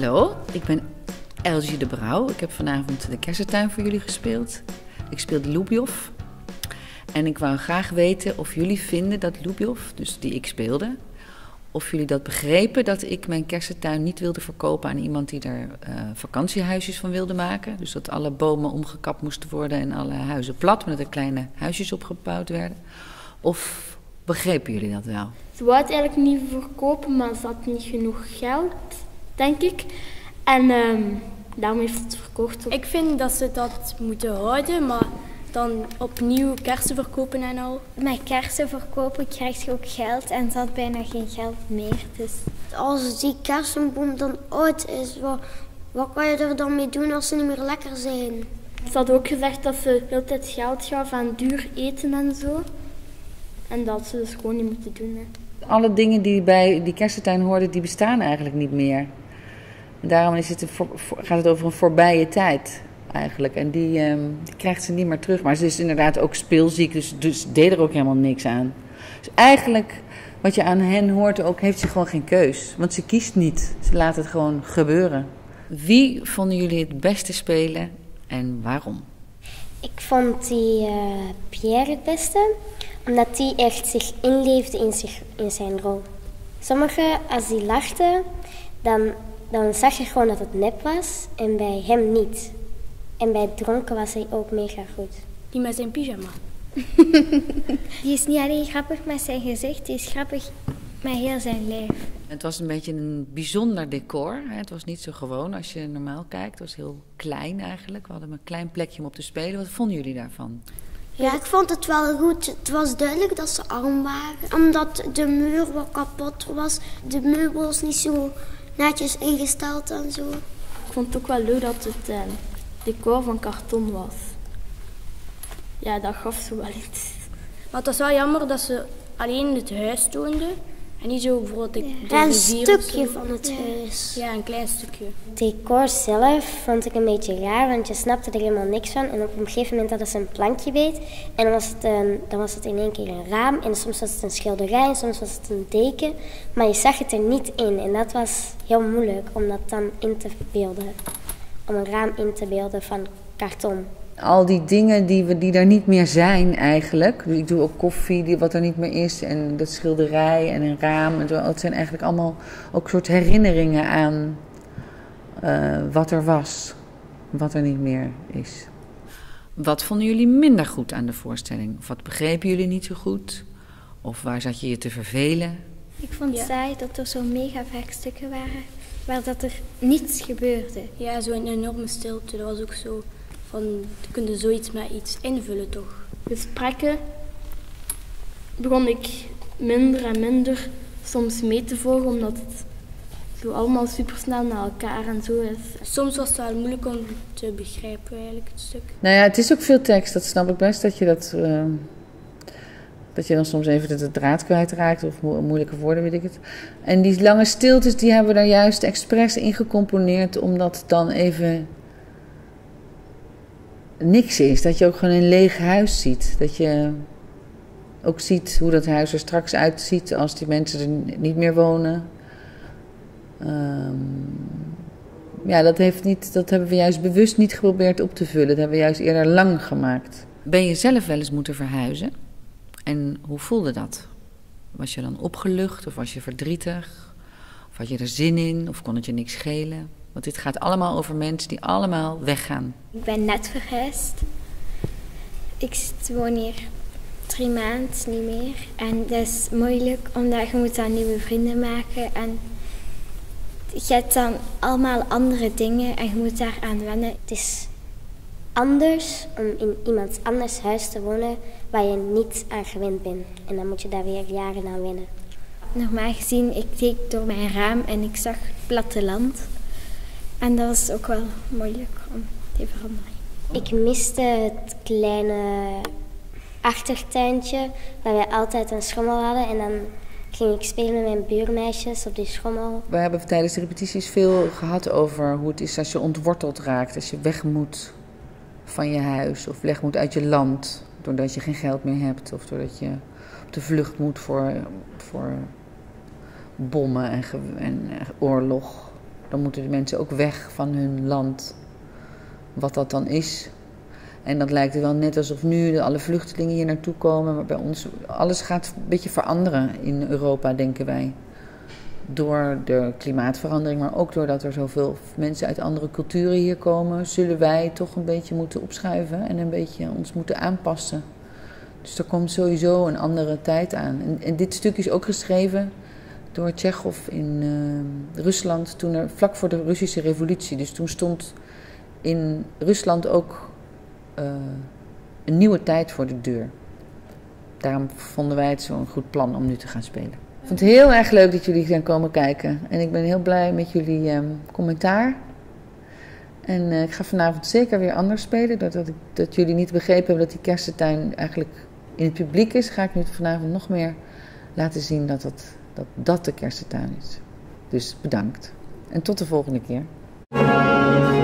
Hallo, ik ben Elsie De Brauw. Ik heb vanavond de kersentuin voor jullie gespeeld. Ik speelde Lubyov. En ik wou graag weten of jullie vinden dat Lubyov, dus die ik speelde, of jullie dat begrepen dat ik mijn kersentuin niet wilde verkopen aan iemand die er vakantiehuisjes van wilde maken. Dus dat alle bomen omgekapt moesten worden en alle huizen plat, maar dat er kleine huisjes opgebouwd werden. Of begrepen jullie dat wel? Ze wou het eigenlijk niet verkopen, maar ze had niet genoeg geld, denk ik. En daarom heeft het verkocht. Ik vind dat ze dat moeten houden, maar dan opnieuw kersen verkopen en al. Met kersen verkopen krijg je ook geld en ze had bijna geen geld meer. Dus als die kersenboom dan oud is, wat kan je er dan mee doen als ze niet meer lekker zijn? Ze had ook gezegd dat ze de hele tijd geld gaf aan duur eten en zo. En dat ze dus gewoon niet moeten doen. Hè. Alle dingen die bij die kersentuin hoorden, die bestaan eigenlijk niet meer. En daarom is het gaat het over een voorbije tijd eigenlijk. En die krijgt ze niet meer terug. Maar ze is inderdaad ook speelziek, dus deed er ook helemaal niks aan. Dus eigenlijk, wat je aan hen hoort ook, heeft ze gewoon geen keus. Want ze kiest niet. Ze laat het gewoon gebeuren. Wie vonden jullie het beste spelen en waarom? Ik vond die Pierre het beste, omdat hij echt zich inleefde in zijn rol. Sommigen, als die lachten, dan zag je gewoon dat het nep was en bij hem niet. En bij het dronken was hij ook mega goed. Die met zijn pyjama. Die is niet alleen grappig met zijn gezicht, die is grappig met heel zijn lijf. Het was een beetje een bijzonder decor. Het was niet zo gewoon als je normaal kijkt. Het was heel klein eigenlijk. We hadden een klein plekje om op te spelen. Wat vonden jullie daarvan? Ja, ik vond het wel goed. Het was duidelijk dat ze arm waren. Omdat de muur wat kapot was. De meubels niet zo netjes ingesteld en zo. Ik vond het ook wel leuk dat het decor van karton was. Ja, dat gaf ze wel iets. Maar het was wel jammer dat ze alleen het huis toonden. En niet zo bijvoorbeeld een stukje van het huis. Ja, een klein stukje. Het decor zelf vond ik een beetje raar, want je snapte er helemaal niks van. En op een gegeven moment hadden ze een plankje beet. En dan was het in één keer een raam. En soms was het een schilderij, en soms was het een deken. Maar je zag het er niet in. En dat was heel moeilijk om dat dan in te beelden. Om een raam in te beelden van karton. Al die dingen die er niet meer zijn eigenlijk. Dus ik doe ook koffie, wat er niet meer is. En dat schilderij en een raam. Het zijn eigenlijk allemaal ook soort herinneringen aan wat er was. Wat er niet meer is. Wat vonden jullie minder goed aan de voorstelling? Of wat begrepen jullie niet zo goed? Of waar zat je te vervelen? Ik vond het saai dat er zo mega vaak stukken waren. Waar dat er niets gebeurde. Ja, zo'n enorme stilte. Dat was ook zo. Dan kun je zoiets met iets invullen, toch? Gesprekken begon ik minder en minder soms mee te volgen, omdat het zo allemaal supersnel naar elkaar en zo is. Soms was het wel moeilijk om te begrijpen, eigenlijk, het stuk. Nou ja, het is ook veel tekst, dat snap ik best, dat je dan soms even de draad kwijtraakt of moeilijke woorden, weet ik het. En die lange stiltes, die hebben we daar juist expres in gecomponeerd, omdat dan even niks is, dat je ook gewoon een leeg huis ziet. Dat je ook ziet hoe dat huis er straks uitziet als die mensen er niet meer wonen. Ja, dat hebben we juist bewust niet geprobeerd op te vullen. Dat hebben we juist eerder lang gemaakt. Ben je zelf wel eens moeten verhuizen? En hoe voelde dat? Was je dan opgelucht of was je verdrietig? Of had je er zin in of kon het je niks schelen? Want dit gaat allemaal over mensen die allemaal weggaan. Ik ben net verhuisd. Ik woon hier 3 maanden, niet meer. En dat is moeilijk, omdat je moet dan nieuwe vrienden maken. En je hebt dan allemaal andere dingen en je moet daar aan wennen. Het is anders om in iemand anders huis te wonen waar je niet aan gewend bent. En dan moet je daar weer jaren aan wennen. Normaal gezien, ik keek door mijn raam en ik zag het platteland. En dat was ook wel moeilijk om die verandering. Ik miste het kleine achtertuintje waar wij altijd een schommel hadden. En dan ging ik spelen met mijn buurmeisjes op die schommel. We hebben tijdens de repetities veel gehad over hoe het is als je ontworteld raakt. Als je weg moet van je huis of weg moet uit je land. Doordat je geen geld meer hebt of doordat je op de vlucht moet voor bommen en oorlog. Dan moeten de mensen ook weg van hun land, wat dat dan is. En dat lijkt er wel net alsof nu alle vluchtelingen hier naartoe komen. Maar bij ons, alles gaat een beetje veranderen in Europa, denken wij. Door de klimaatverandering, maar ook doordat er zoveel mensen uit andere culturen hier komen, zullen wij toch een beetje moeten opschuiven en een beetje ons moeten aanpassen. Dus er komt sowieso een andere tijd aan. En dit stuk is ook geschreven door Tsjechov in Rusland, toen vlak voor de Russische Revolutie. Dus toen stond in Rusland ook een nieuwe tijd voor de deur. Daarom vonden wij het zo'n goed plan om nu te gaan spelen. Ik vond het heel erg leuk dat jullie zijn komen kijken. En ik ben heel blij met jullie commentaar. En ik ga vanavond zeker weer anders spelen. Dat jullie niet begrepen hebben dat die kersentuin eigenlijk in het publiek is, ga ik nu vanavond nog meer laten zien dat de kersentuin is. Dus bedankt. En tot de volgende keer.